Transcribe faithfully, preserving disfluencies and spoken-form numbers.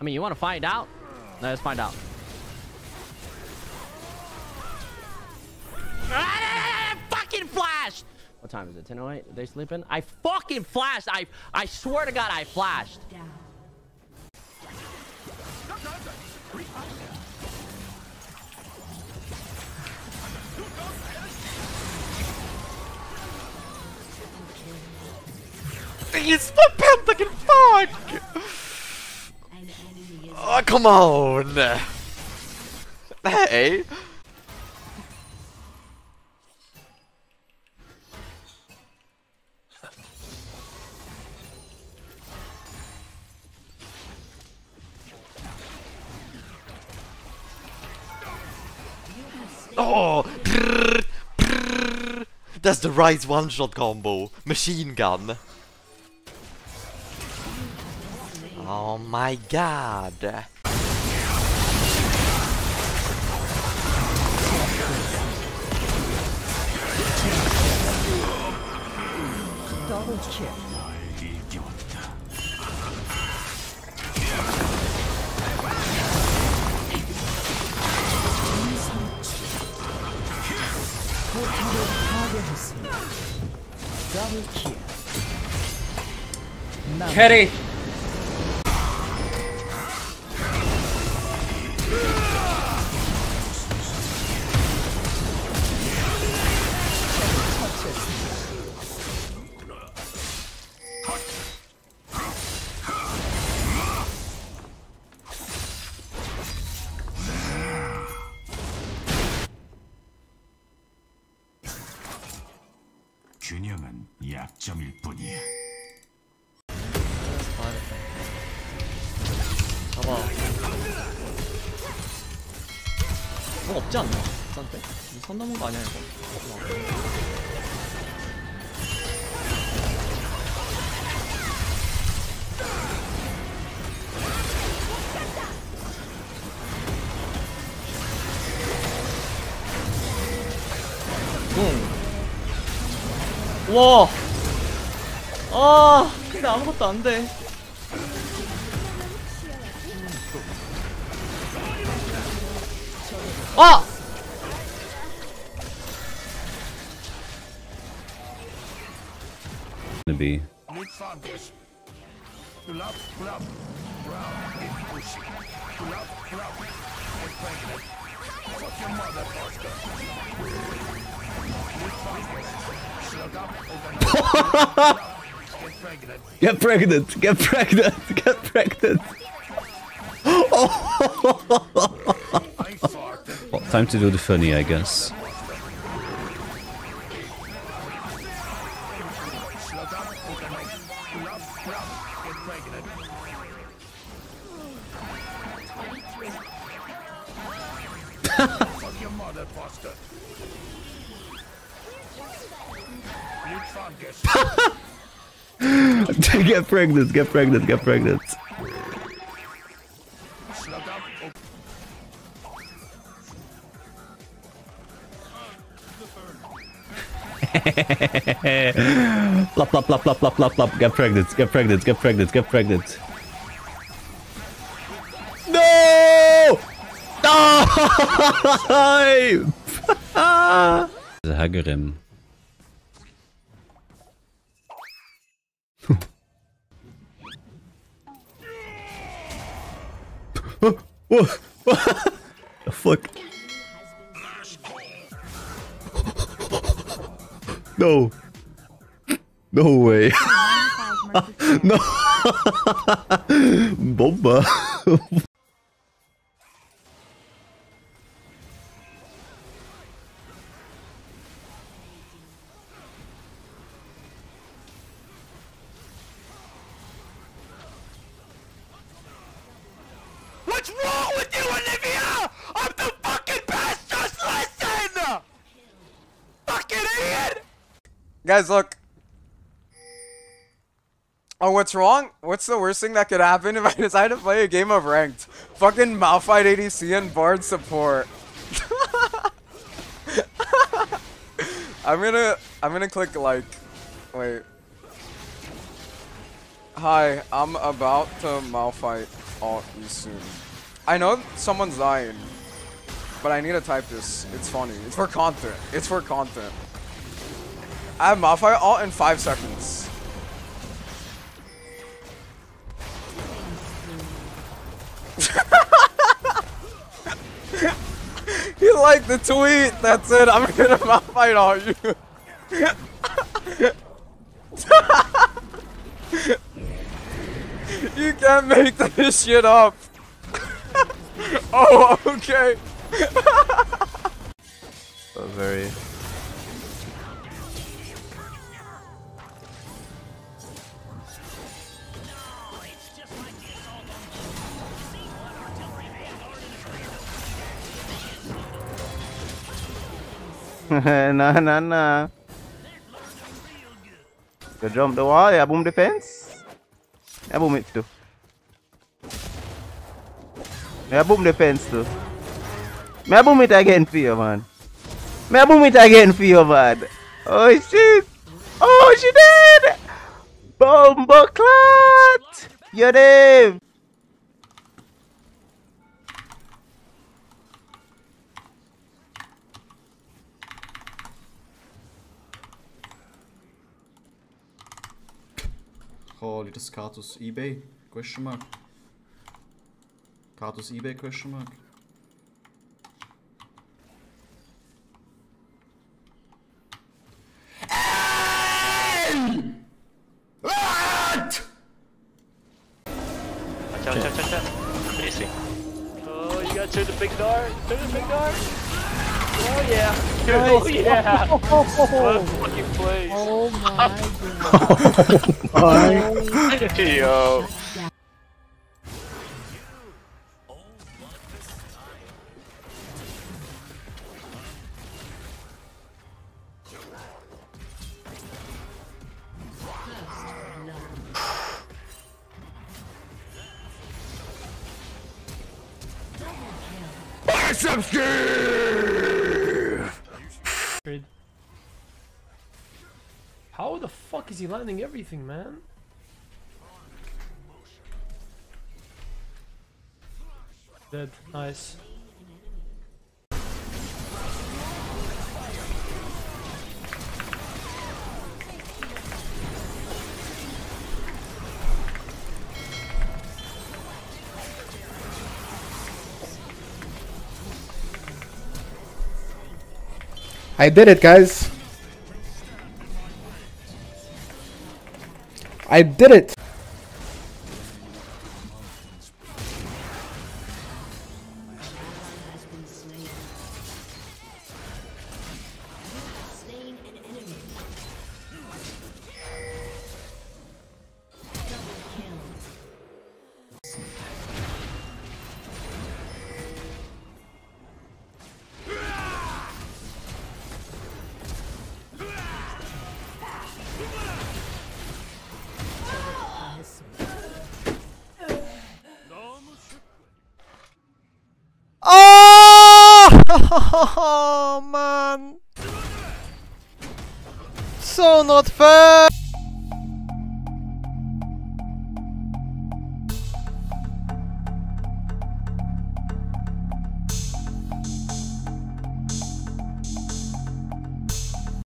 I mean, you want to find out? Let's find out. I fucking flashed! What time is it? ten oh eight? Are they sleeping? I fucking flashed! I I swear to God, I flashed. It's the pentagon, fuck! Oh, come on! Hey! Oh! Brrr, brrr. That's the Ryze one-shot combo. Machine gun. Oh my God! Double kill. Double kill. Carry. 뭐 없지 않나? 싼데? 선 넘은 거 아니야 이거? 응. 와. 아, 근데 아무것도 안 돼. 아! To be. Get pregnant! Get pregnant! Get pregnant! Oh! Well, time to do the funny, I guess. Get pregnant, get pregnant, get pregnant. Plop, plop, plop, plop, plop, plop, plop. Get pregnant, get pregnant, get pregnant, get pregnant. No! No! The Haggerim. What the fuck? No. No way. No. Bomba. What's wrong with you, Olivia? I'm the fucking bastard's lesson! Fucking idiot! Guys, look. Oh, what's wrong? What's the worst thing that could happen if I decide to play a game of ranked? Fucking Malphite A D C and Bard support. I'm gonna... I'm gonna click like... Wait. Hi, I'm about to Malphite. out soon. I know someone's dying, but I need to type this. It's funny. It's for content. It's for content. I have Malphite ult in five seconds. He liked the tweet. That's it. I'm gonna Malphite ult you. You can't make this shit up. Oh, okay. A very. Nah, nah, nah. You jump the wall, yeah, boom defense. Yeah, boom it too. Yeah, boom defense too. Me boom it again for you, man. Me boom it again for you, man. Oh shit! Oh, she did! Bombo clat! Your name! Call it as Kartus eBay? Question mark. Kartus eBay? Question mark. What? Watch out! Watch out! Watch out! Oh, you got to the big door. To the big door. Oh yeah! Nice. Oh yeah! Oh, oh, oh, oh. Fucking place! Oh my god! Yo! How the fuck is he landing everything, man? Dead. Nice. I did it, guys. I did it. Oh man, so not fair.